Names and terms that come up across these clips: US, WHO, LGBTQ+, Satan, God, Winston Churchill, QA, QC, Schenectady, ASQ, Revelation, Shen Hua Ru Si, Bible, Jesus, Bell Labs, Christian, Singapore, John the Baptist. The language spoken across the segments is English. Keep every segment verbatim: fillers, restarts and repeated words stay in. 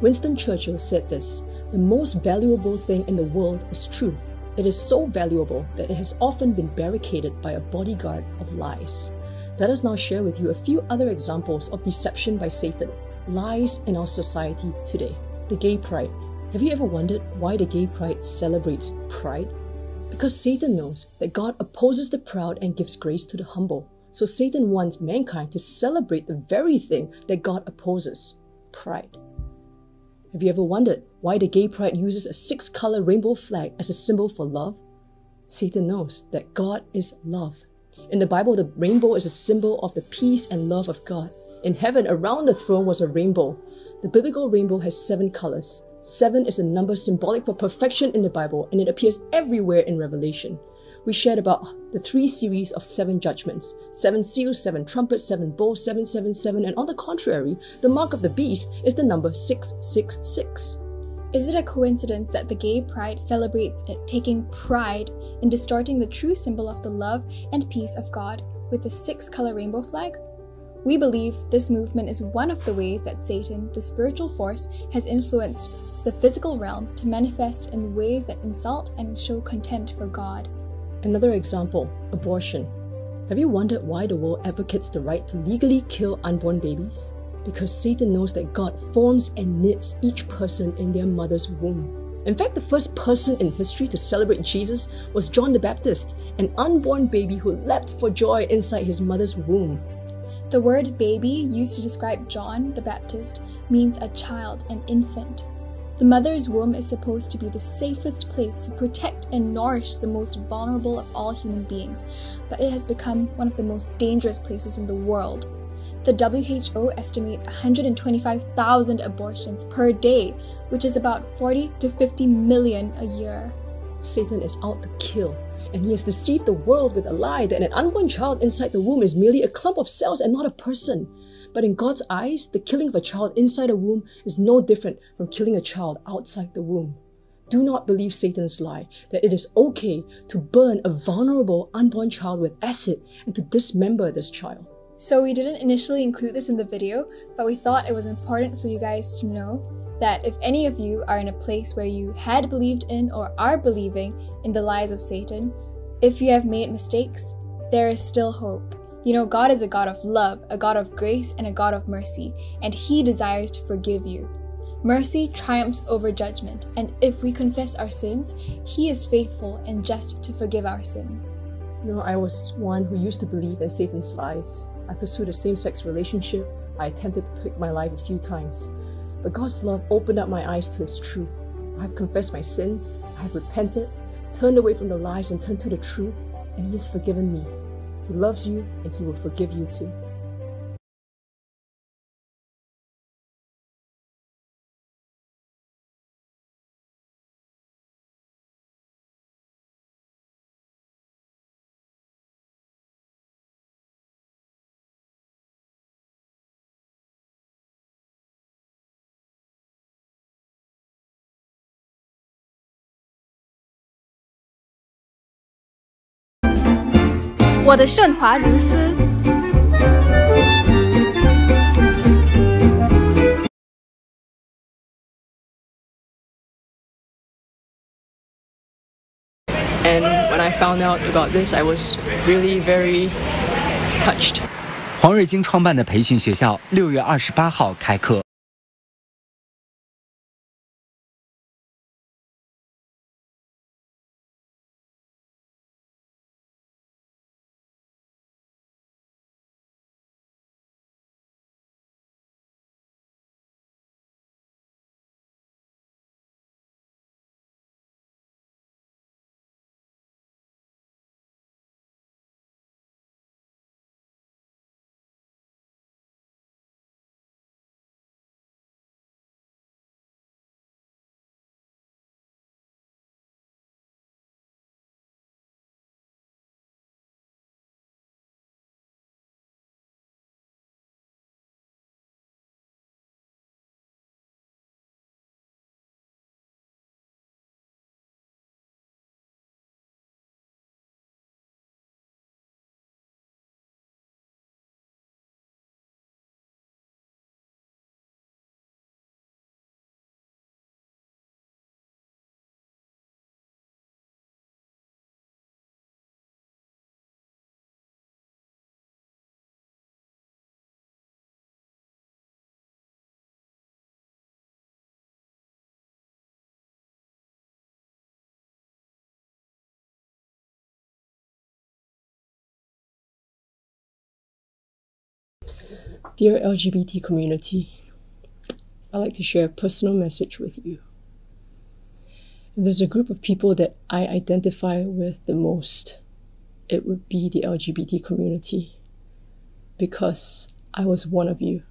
Winston Churchill said this, "The most valuable thing in the world is truth. It is so valuable that it has often been barricaded by a bodyguard of lies." Let us now share with you a few other examples of deception by Satan, lies in our society today. The gay pride. Have you ever wondered why the gay pride celebrates pride? Because Satan knows that God opposes the proud and gives grace to the humble. So Satan wants mankind to celebrate the very thing that God opposes, pride. Have you ever wondered why the gay pride uses a six-color rainbow flag as a symbol for love? Satan knows that God is love. In the Bible, the rainbow is a symbol of the peace and love of God. In heaven, around the throne was a rainbow. The biblical rainbow has seven colors. Seven is a number symbolic for perfection in the Bible, and it appears everywhere in Revelation. We shared about the three series of seven judgments, seven seals, seven trumpets, seven bowls, seven, seven, seven, and on the contrary, the mark of the beast is the number six six six. Is it a coincidence that the gay pride celebrates it taking pride in distorting the true symbol of the love and peace of God with the six-color rainbow flag? We believe this movement is one of the ways that Satan, the spiritual force, has influenced the physical realm to manifest in ways that insult and show contempt for God. Another example, abortion. Have you wondered why the world advocates the right to legally kill unborn babies? Because Satan knows that God forms and knits each person in their mother's womb. In fact, the first person in history to celebrate Jesus was John the Baptist, an unborn baby who leapt for joy inside his mother's womb. The word baby, used to describe John the Baptist, means a child, an infant. The mother's womb is supposed to be the safest place to protect and nourish the most vulnerable of all human beings, but it has become one of the most dangerous places in the world. The W H O estimates one hundred twenty-five thousand abortions per day, which is about forty to fifty million a year. Satan is out to kill, and he has deceived the world with a lie that an unborn child inside the womb is merely a clump of cells and not a person. But in God's eyes, the killing of a child inside a womb is no different from killing a child outside the womb. Do not believe Satan's lie that it is okay to burn a vulnerable unborn child with acid and to dismember this child. So we didn't initially include this in the video, but we thought it was important for you guys to know that if any of you are in a place where you had believed in or are believing in the lies of Satan, if you have made mistakes, there is still hope. You know, God is a God of love, a God of grace, and a God of mercy, and He desires to forgive you. Mercy triumphs over judgment, and if we confess our sins, He is faithful and just to forgive our sins. You know, I was one who used to believe in Satan's lies. I pursued a same-sex relationship. I attempted to take my life a few times. But God's love opened up my eyes to His truth. I have confessed my sins, I have repented, turned away from the lies and turned to the truth, and He has forgiven me. He loves you and He will forgive you too. I am Shen Hua Ru Si. And when I found out about this, I was really very touched. 黄瑞晶创办的培训学校六月二十八号开课。Dear L G B T community, I'd like to share a personal message with you. If there's a group of people that I identify with the most, it would be the L G B T community, because I was one of you.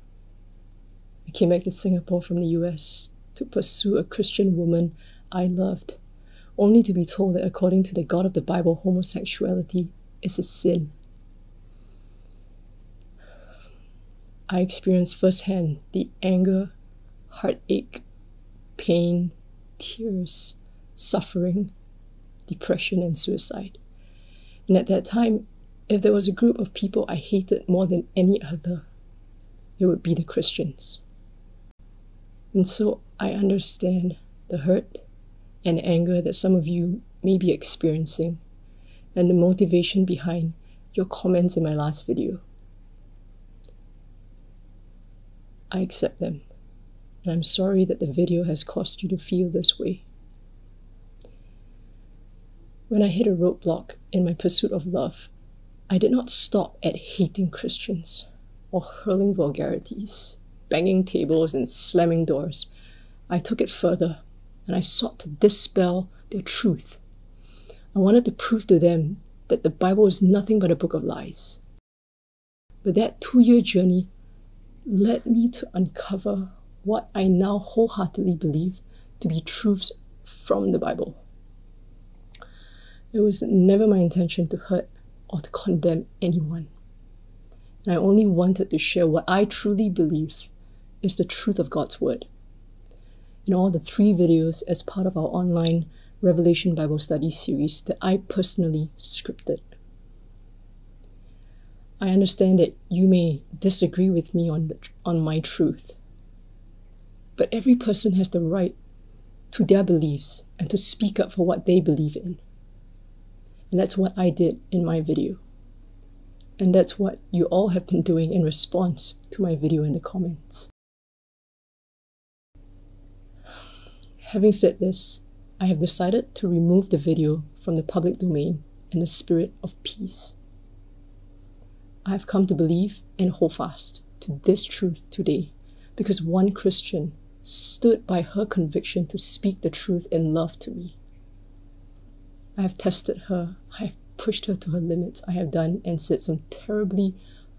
I came back to Singapore from the U S to pursue a Christian woman I loved, only to be told that according to the God of the Bible, homosexuality is a sin. I experienced firsthand the anger, heartache, pain, tears, suffering, depression, and suicide. And at that time, if there was a group of people I hated more than any other, it would be the Christians. And so I understand the hurt and anger that some of you may be experiencing, and the motivation behind your comments in my last video. I accept them, and I'm sorry that the video has caused you to feel this way. When I hit a roadblock in my pursuit of love, I did not stop at hating Christians or hurling vulgarities, banging tables and slamming doors. I took it further, and I sought to dispel their truth. I wanted to prove to them that the Bible is nothing but a book of lies. But that two-year journey led me to uncover what I now wholeheartedly believe to be truths from the Bible. It was never my intention to hurt or to condemn anyone, and I only wanted to share what I truly believe is the truth of God's Word. In all the three videos as part of our online Revelation Bible study series that I personally scripted. I understand that you may disagree with me on, the, on my truth, but every person has the right to their beliefs and to speak up for what they believe in. And that's what I did in my video. And that's what you all have been doing in response to my video in the comments. Having said this, I have decided to remove the video from the public domain in the spirit of peace. I have come to believe and hold fast to this truth today because one Christian stood by her conviction to speak the truth in love to me. I have tested her, I have pushed her to her limits, I have done and said some terribly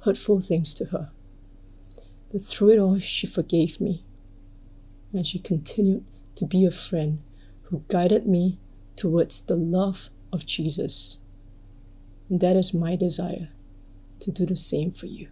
hurtful things to her. But through it all, she forgave me, and she continued to be a friend who guided me towards the love of Jesus. And that is my desire, to do the same for you.